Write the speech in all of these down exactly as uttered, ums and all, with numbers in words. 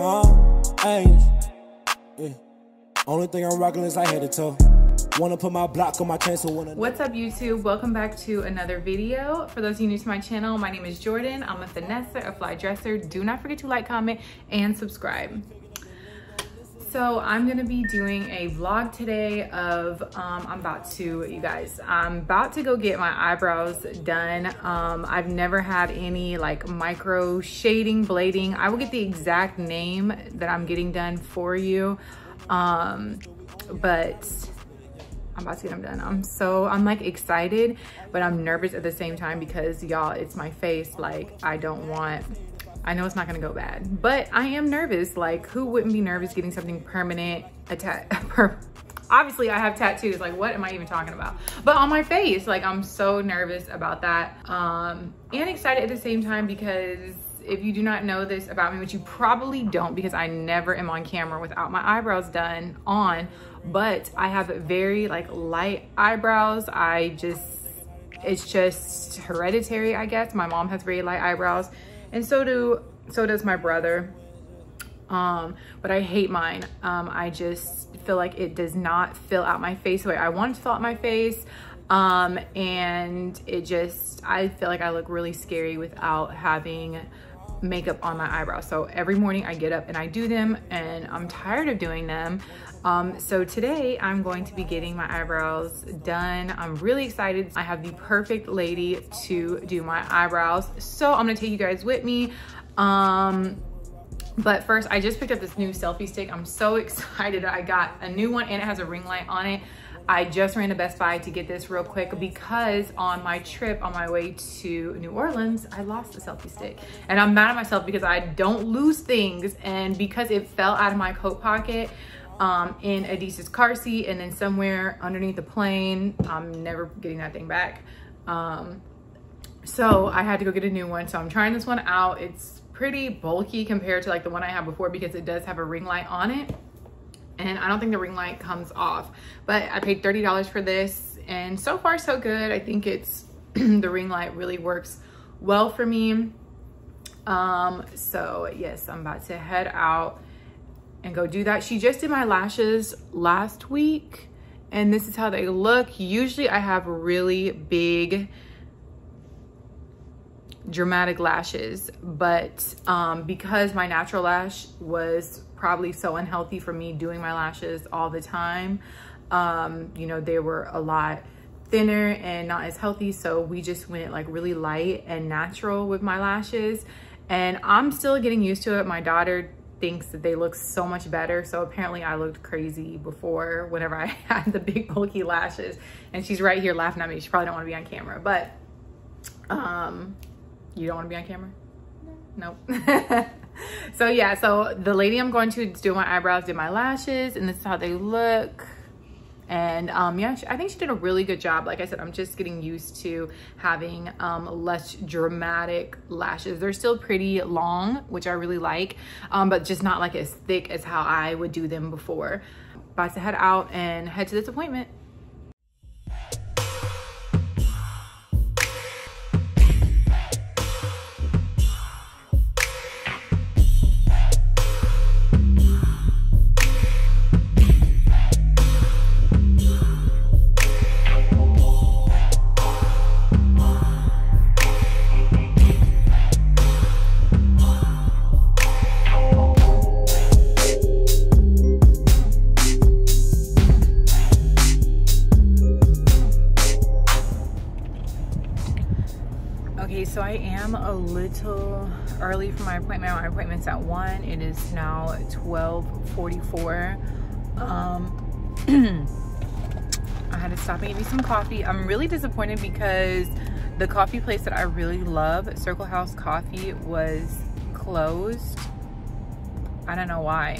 Huh? Hey. Yeah. Only thing I'm rocking is I head to toe. Wanna put my block on my chain, so wanna... What's up, YouTube? Welcome back to another video. For those of you new to my channel, my name is Jordan. I'm a finesser, a fly dresser. Do not forget to like, comment, and subscribe. So I'm gonna be doing a vlog today of, um, I'm about to, you guys, I'm about to go get my eyebrows done. Um, I've never had any like micro shading, blading. I will get the exact name that I'm getting done for you. Um, but I'm about to get them done. I'm so, I'm like excited, but I'm nervous at the same time because y'all, it's my face. Like I don't want, I know it's not gonna go bad, but I am nervous. Like, who wouldn't be nervous getting something permanent? A tat Obviously, I have tattoos. Like, what am I even talking about? But on my face, like, I'm so nervous about that. Um, and excited at the same time because if you do not know this about me, which you probably don't because I never am on camera without my eyebrows done on, but I have very, like, light eyebrows. I just, it's just hereditary, I guess. My mom has very light eyebrows. And so do, so does my brother, um, but I hate mine. Um, I just feel like it does not fill out my face the way I want it to fill out my face. Um, and it just, I feel like I look really scary without having makeup on my eyebrows. So every morning I get up and I do them and I'm tired of doing them. Um, so today I'm going to be getting my eyebrows done. I'm really excited. I have the perfect lady to do my eyebrows. So I'm gonna take you guys with me. Um, but first I just picked up this new selfie stick. I'm so excited. I got a new one and it has a ring light on it. I just ran to Best Buy to get this real quick because on my trip on my way to New Orleans, I lost the selfie stick. And I'm mad at myself because I don't lose things. And because it fell out of my coat pocket um, in Adis's car seat and then somewhere underneath the plane, I'm never getting that thing back. Um, so I had to go get a new one. So I'm trying this one out. It's pretty bulky compared to like the one I had before because it does have a ring light on it. And I don't think the ring light comes off, but I paid thirty dollars for this and so far so good. I think it's the ring light really works well for me. Um, so yes, I'm about to head out and go do that. She just did my lashes last week and this is how they look. Usually I have really big dramatic lashes, but um, because my natural lash was probably so unhealthy for me doing my lashes all the time, um, you know, they were a lot thinner and not as healthy. So we just went like really light and natural with my lashes and I'm still getting used to it. My daughter thinks that they look so much better. So apparently I looked crazy before whenever I had the big bulky lashes and she's right here laughing at me. She probably don't want to be on camera, but um, you don't want to be on camera? No. Nope. So yeah, so the lady I'm going to do my eyebrows did my lashes and this is how they look. And um, yeah, she, I think she did a really good job. Like I said, I'm just getting used to having um, less dramatic lashes. They're still pretty long, which I really like, um, but just not like as thick as how I would do them before. About to head out and head to this appointment. So I am a little early for my appointment. My appointment's at one. It is now twelve forty-four. Um, I had to stop and get me some coffee. I'm really disappointed because the coffee place that I really love, Circle House Coffee, was closed. I don't know why.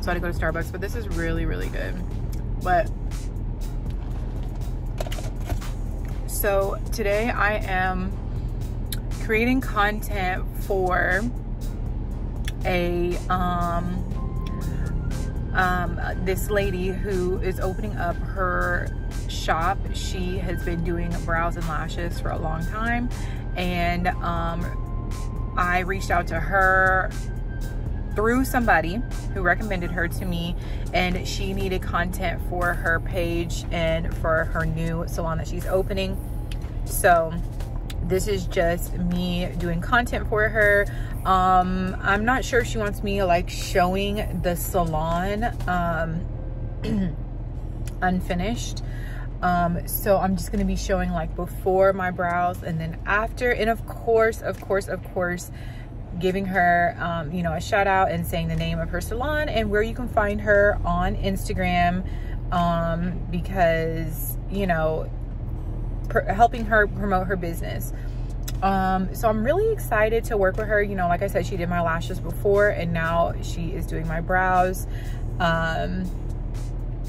So I had to go to Starbucks, but this is really, really good. But so today I am creating content for a um, um, this lady who is opening up her shop. She has been doing brows and lashes for a long time and um, I reached out to her through somebody who recommended her to me, and she needed content for her page and for her new salon that she's opening. So this is just me doing content for her. Um, I'm not sure if she wants me like showing the salon um, unfinished. Um, so I'm just gonna be showing like before my brows and then after. And of course, of course, of course, giving her, um, you know, a shout out and saying the name of her salon and where you can find her on Instagram, um, because, you know, helping her promote her business. Um, so I'm really excited to work with her. You know, like I said, she did my lashes before and now she is doing my brows. Um,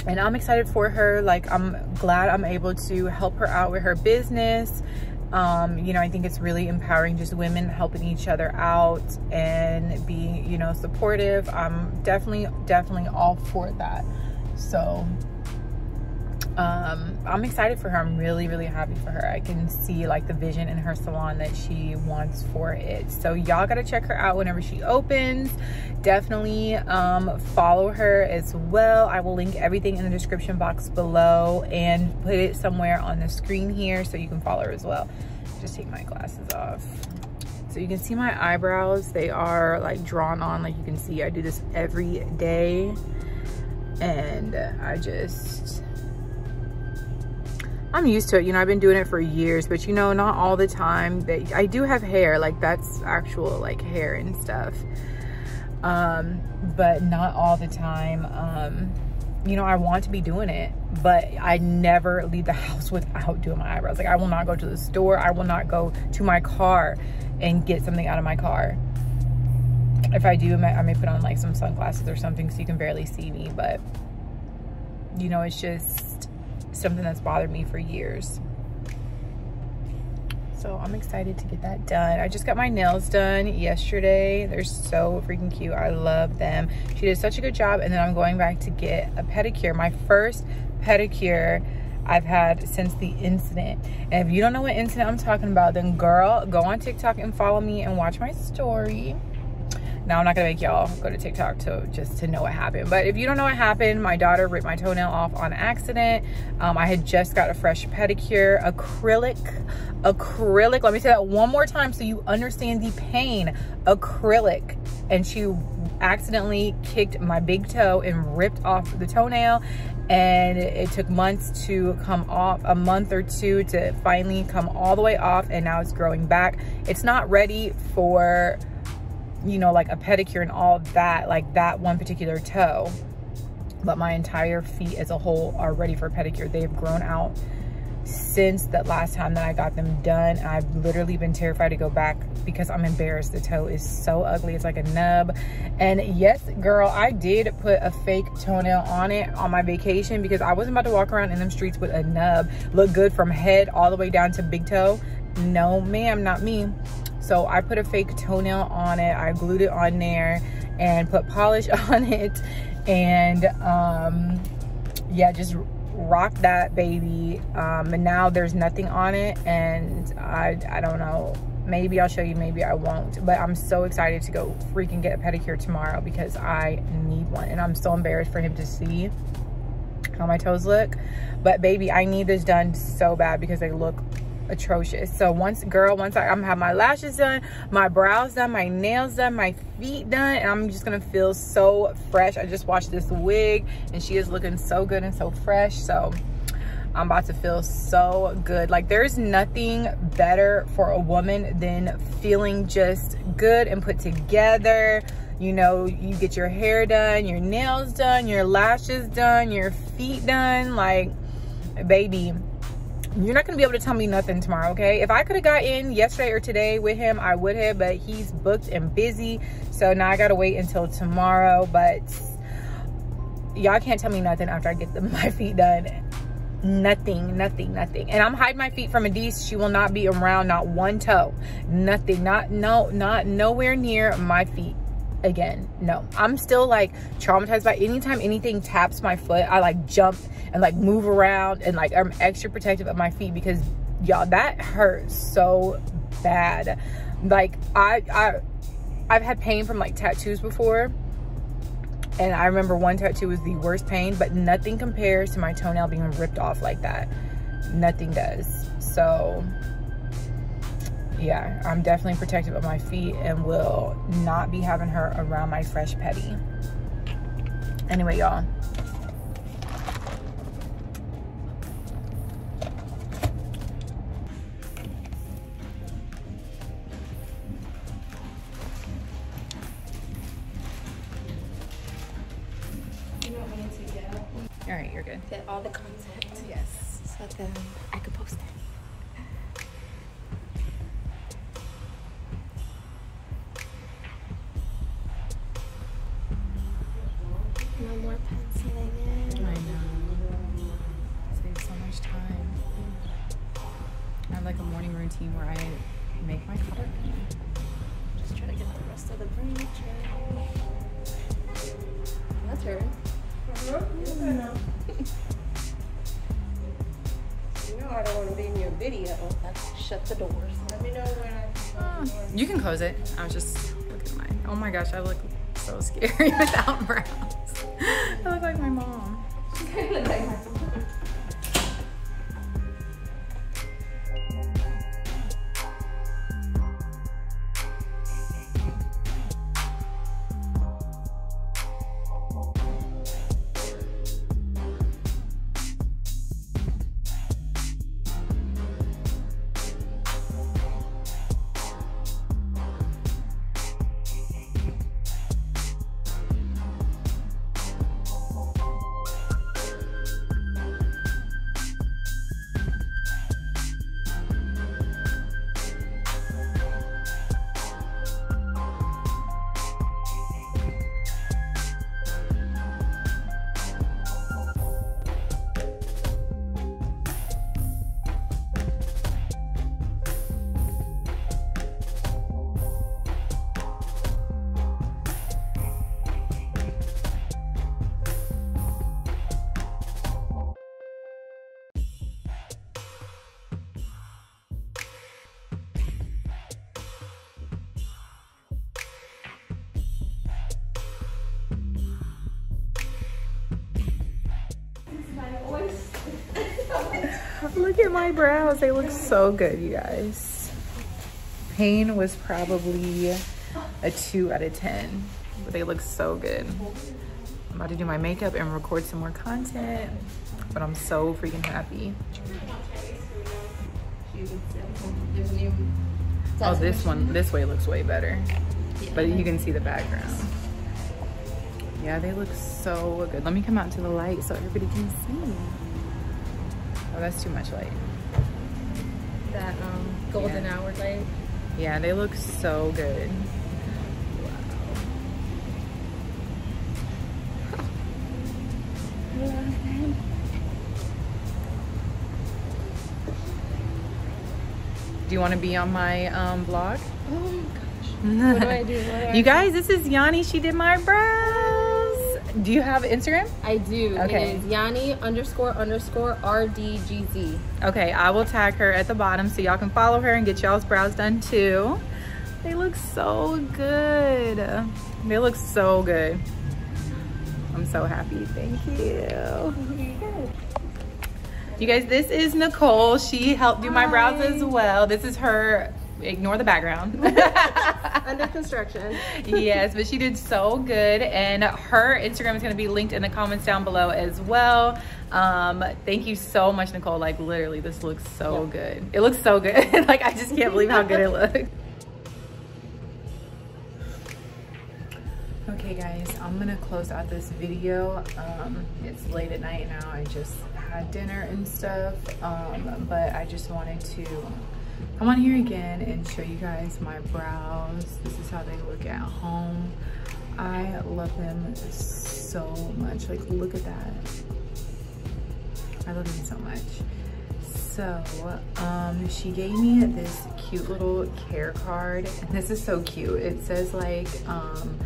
and I'm excited for her. Like, I'm glad I'm able to help her out with her business. Um, you know, I think it's really empowering, just women helping each other out and being, you know, supportive. I'm definitely, definitely all for that. So, um, I'm excited for her. I'm really, really happy for her. I can see like the vision in her salon that she wants for it. So y'all got to check her out whenever she opens. Definitely, um, follow her as well. I will link everything in the description box below and put it somewhere on the screen here so you can follow her as well. Just take my glasses off. So you can see my eyebrows. They are like drawn on, like you can see, I do this every day, and I just, I'm used to it, you know, I've been doing it for years, but you know, not all the time. That I do have hair, like that's actual like hair and stuff, um, but not all the time. Um, you know, I want to be doing it, but I never leave the house without doing my eyebrows. Like, I will not go to the store. I will not go to my car and get something out of my car. If I do, I may put on like some sunglasses or something so you can barely see me, but you know, it's just something that's bothered me for years. So I'm excited to get that done. I just got my nails done yesterday. They're so freaking cute. I love them. She did such a good job. And then I'm going back to get a pedicure. My first pedicure I've had since the incident. And if you don't know what incident I'm talking about, then girl, go on TikTok and follow me and watch my story. Now, I'm not gonna make y'all go to TikTok to just to know what happened. But if you don't know what happened, my daughter ripped my toenail off on accident. Um, I had just got a fresh pedicure, acrylic, acrylic. Let me say that one more time so you understand the pain, acrylic. And she accidentally kicked my big toe and ripped off the toenail. And it took months to come off, a month or two to finally come all the way off. And now it's growing back. It's not ready for, you know, like a pedicure and all that, like that one particular toe, but my entire feet as a whole are ready for a pedicure. They've grown out since that last time that I got them done. I've literally been terrified to go back because I'm embarrassed. The toe is so ugly. It's like a nub. And yes, girl, I did put a fake toenail on it on my vacation because I wasn't about to walk around in them streets with a nub. Look good from head all the way down to big toe. No, ma'am, not me. So I put a fake toenail on it. I glued it on there and put polish on it. And um, yeah, just rocked that baby. Um, and now there's nothing on it. And I, I don't know, maybe I'll show you, maybe I won't. But I'm so excited to go freaking get a pedicure tomorrow because I need one. And I'm so embarrassed for him to see how my toes look. But baby, I need this done so bad because they look atrocious. So once, girl, once I, I'm have my lashes done, my brows done, my nails done, my feet done, and I'm just gonna feel so fresh. I just washed this wig and she is looking so good and so fresh. So I'm about to feel so good. Like, there's nothing better for a woman than feeling just good and put together. You know, you get your hair done, your nails done, your lashes done, your feet done. Like, baby, you're not gonna be able to tell me nothing tomorrow, okay? If I could have got in yesterday or today with him, I would have, but he's booked and busy. So now I gotta wait until tomorrow, but y'all can't tell me nothing after I get the, my feet done. Nothing, nothing, nothing. And I'm hiding my feet from Adis. She will not be around, not one toe. Nothing, not, no, not nowhere near my feet again. No, I'm still like traumatized by anytime anything taps my foot. I like jump and like move around and like I'm extra protective of my feet because y'all, that hurts so bad. Like I, I, I've had pain from like tattoos before. And I remember one tattoo was the worst pain, but nothing compares to my toenail being ripped off like that. Nothing does. So yeah, I'm definitely protective of my feet and will not be having her around my fresh pedi. Anyway, y'all. All right, you're good. Get all the content. Yes. So then I could post it. No more penciling in. I know. Saves so much time. I have like a morning routine where I make my coffee. Just try to get the rest of the furniture. That's her. Mm. You know I don't want to be in your video. Let's shut the doors. Let me know when I can close oh, you can close it. I was just looking at mine. Oh my gosh, I look so scary without brows. I look like my mom. She's gonna look like my mom. Look at my brows. They look so good, you guys. Pain was probably a two out of ten, but they look so good. I'm about to do my makeup and record some more content, but I'm so freaking happy. Oh, this one, this way looks way better, but you can see the background. Yeah, they look so good. Let me come out to the light so everybody can see. Oh, that's too much light. That um, golden yeah. hour light. Yeah, they look so good. Wow. Yeah. Do you want to be on my um, vlog? Oh my gosh. What do I do? What you guys, this is Yanni. She did my brows. Do you have Instagram? I do. Okay. It is Yanni underscore underscore R D G Z. Okay, I will tag her at the bottom so y'all can follow her and get y'all's brows done too. They look so good. They look so good. I'm so happy. Thank you. You guys, this is Nichole. She helped do my Hi. brows as well. This is her. Ignore the background. Under construction. Yes, but she did so good, and her Instagram is going to be linked in the comments down below as well. Um thank you so much, Nichole. Like literally, this looks so yep. good. It looks so good. Like I just can't believe how good it looks. Okay guys, I'm gonna close out this video. Um it's late at night now. I just had dinner and stuff, um but I just wanted to come on here again and show you guys my brows. This is how they look at home. I love them so much. Like, look at that. I love them so much. So, um, she gave me this cute little care card. And this is so cute. It says, like, um,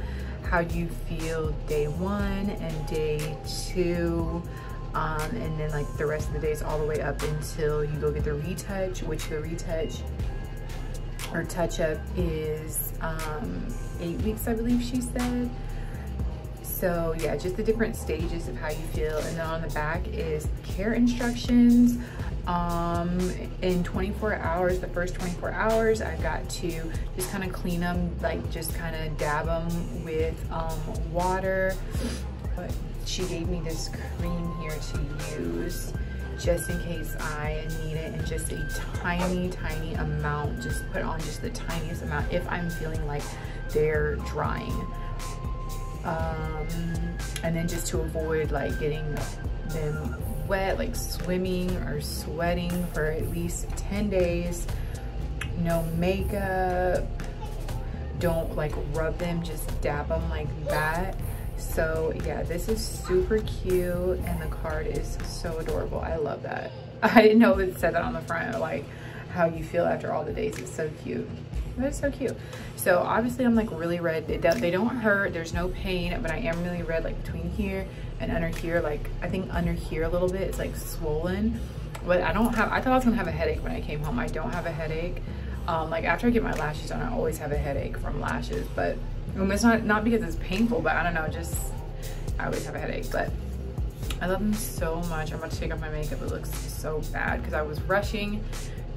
how you feel day one and day two. Um, and then like the rest of the days all the way up until you go get the retouch, which the retouch Her touch-up is um, eight weeks, I believe she said. So yeah, just the different stages of how you feel. And then on the back is care instructions. Um, in twenty-four hours, the first twenty-four hours, I've got to just kind of clean them, like just kind of dab them with um, water. But she gave me this cream here to use just in case I need it, and just a tiny, tiny amount. Just put on just the tiniest amount if I'm feeling like they're drying. Um, and then just to avoid like getting them wet, like swimming or sweating for at least ten days. No makeup. Don't like rub them, just dab them like that. So yeah, this is super cute, and the card is so adorable. I love that. I didn't know it said that on the front, like how you feel after all the days. It's so cute. That's so cute. So obviously I'm like really red. They don't, they don't hurt. There's no pain, but I am really red, like between here and under here. Like I think under here a little bit, it's like swollen. But I don't have, I thought I was gonna have a headache when I came home. I don't have a headache. Um, like after I get my lashes done, I always have a headache from lashes, but um, it's not, not because it's painful, but I don't know, just, I always have a headache. But I love them so much. I'm about to take off my makeup. It looks so bad because I was rushing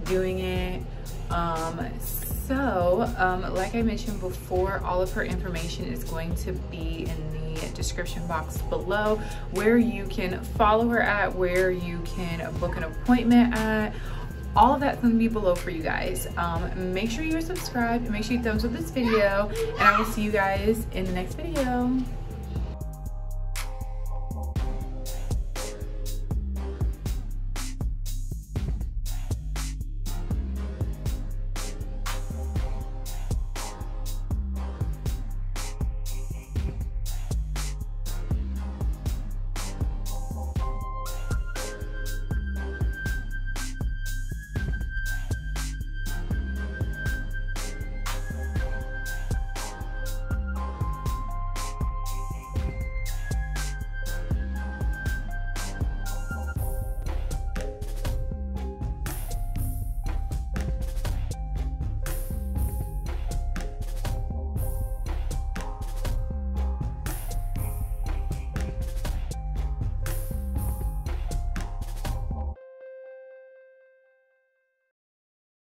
doing it. Um, so, um, like I mentioned before, all of her information is going to be in the description box below, where you can follow her at, where you can book an appointment at. All of that's gonna be below for you guys. Um, make sure you're subscribed, make sure you thumbs up this video, and I will see you guys in the next video.